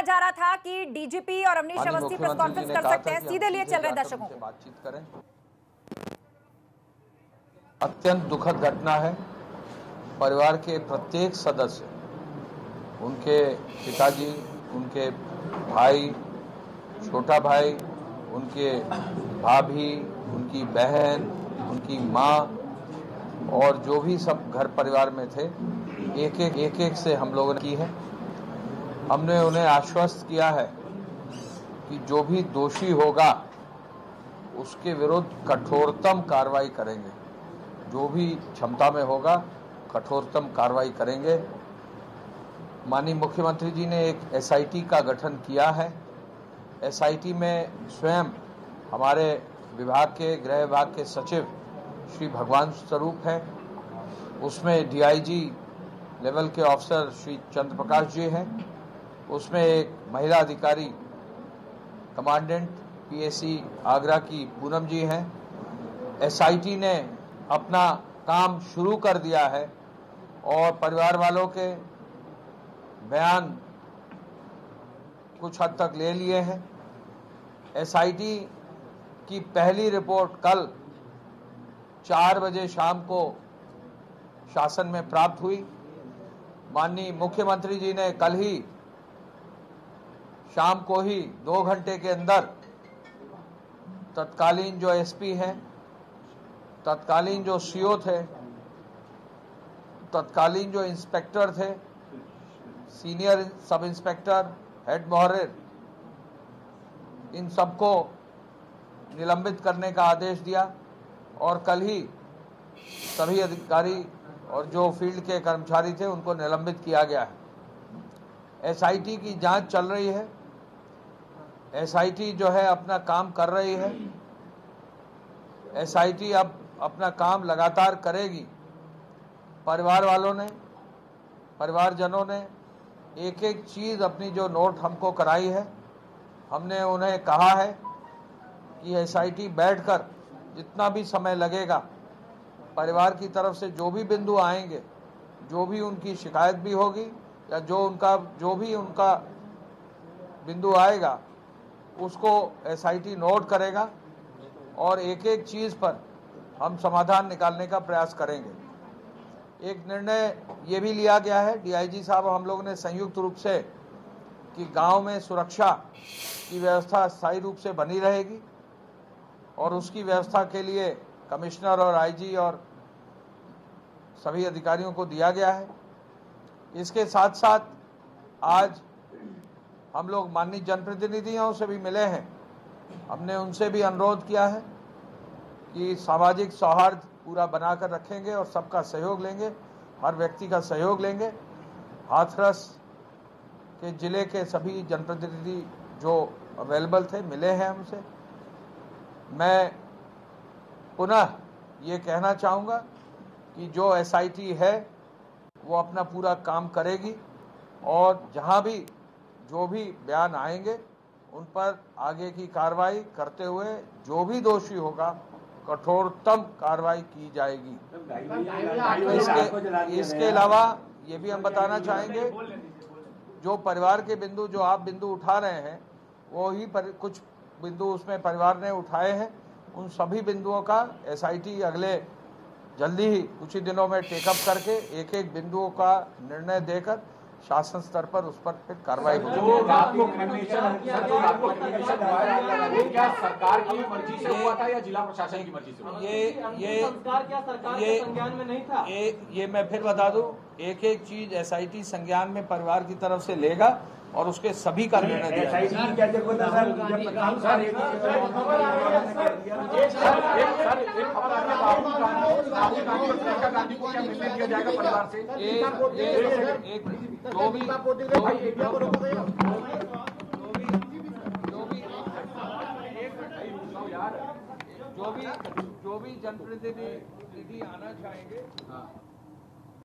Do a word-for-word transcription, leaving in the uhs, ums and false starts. कहा जा रहा था कि डीजीपी और अवनीश अवस्थी प्रेस कॉन्फ्रेंस कर सकते हैं, सीधे लिए चल रहे दर्शकों से बातचीत करें। अत्यंत दुखद घटना है। परिवार के प्रत्येक सदस्य, उनके पिताजी, उनके भाई, छोटा भाई, उनके भाभी, उनकी बहन, उनकी माँ और जो भी सब घर परिवार में थे, एक एक एक एक से हम लोगों ने की है। हमने उन्हें आश्वस्त किया है कि जो भी दोषी होगा उसके विरुद्ध कठोरतम कार्रवाई करेंगे, जो भी क्षमता में होगा कठोरतम कार्रवाई करेंगे। माननीय मुख्यमंत्री जी ने एक एस आई टी का गठन किया है। एस आई टी में स्वयं हमारे विभाग के गृह विभाग के सचिव श्री भगवान स्वरूप हैं, उसमें डी आई जी लेवल के ऑफिसर श्री चंद्रप्रकाश जी हैं, उसमें एक महिला अधिकारी commandant P S C Agra की पूनम जी हैं। एस आई टी ने अपना काम शुरू कर दिया है और परिवार वालों के बयान कुछ हद तक ले लिए हैं। एस आई टी की पहली रिपोर्ट कल चार बजे शाम को शासन में प्राप्त हुई। माननीय मुख्यमंत्री जी ने कल ही शाम को ही दो घंटे के अंदर तत्कालीन जो एस पी हैं, तत्कालीन जो सी ओ थे, तत्कालीन जो इंस्पेक्टर थे, सीनियर सब इंस्पेक्टर, हेड मोहर्रिर, इन सबको निलंबित करने का आदेश दिया और कल ही सभी अधिकारी और जो फील्ड के कर्मचारी थे उनको निलंबित किया गया है। एस आई टी की जांच चल रही है। एस आई टी जो है अपना काम कर रही है। एस आई टी अब अपना काम लगातार करेगी। परिवार वालों ने, परिवारजनों ने एक एक चीज़ अपनी जो नोट हमको कराई है, हमने उन्हें कहा है कि एस आई टी बैठकर जितना भी समय लगेगा, परिवार की तरफ से जो भी बिंदु आएंगे, जो भी उनकी शिकायत भी होगी या जो उनका जो भी उनका बिंदु आएगा उसको एस आई टी नोट करेगा और एक एक चीज़ पर हम समाधान निकालने का प्रयास करेंगे। एक निर्णय ये भी लिया गया है डी आई जी साहब हम लोगों ने संयुक्त रूप से, कि गांव में सुरक्षा की व्यवस्था स्थायी रूप से बनी रहेगी और उसकी व्यवस्था के लिए कमिश्नर और आई जी और सभी अधिकारियों को दिया गया है। इसके साथ साथ आज हम लोग माननीय जनप्रतिनिधियों से भी मिले हैं। हमने उनसे भी अनुरोध किया है कि सामाजिक सौहार्द पूरा बनाकर रखेंगे और सबका सहयोग लेंगे, हर व्यक्ति का सहयोग लेंगे। हाथरस के जिले के सभी जनप्रतिनिधि जो अवेलेबल थे मिले हैं हमसे। मैं पुनः ये कहना चाहूँगा कि जो एस आई टी है वो अपना पूरा काम करेगी और जहाँ भी जो भी बयान आएंगे उन पर आगे की कार्रवाई करते हुए जो भी दोषी होगा कठोरतम कार्रवाई की जाएगी। इसके इसके अलावा ये भी हम बताना चाहेंगे, जो परिवार के बिंदु जो आप बिंदु उठा रहे हैं वो ही पर, कुछ बिंदु उसमें परिवार ने उठाए हैं। उन सभी बिंदुओं का एस आई टी अगले जल्दी ही कुछ ही दिनों में टेकअप करके एक एक बिंदुओं का निर्णय देकर शासन स्तर पर उस पर फिर कार्रवाई होगी। ये ये ये ये ये मैं फिर बता दूं, एक एक चीज एस आई टी संज्ञान में परिवार की तरफ से लेगा और उसके सभी का निर्णय दिया। जो भी जो भी जनप्रतिनिधि आना चाहेंगे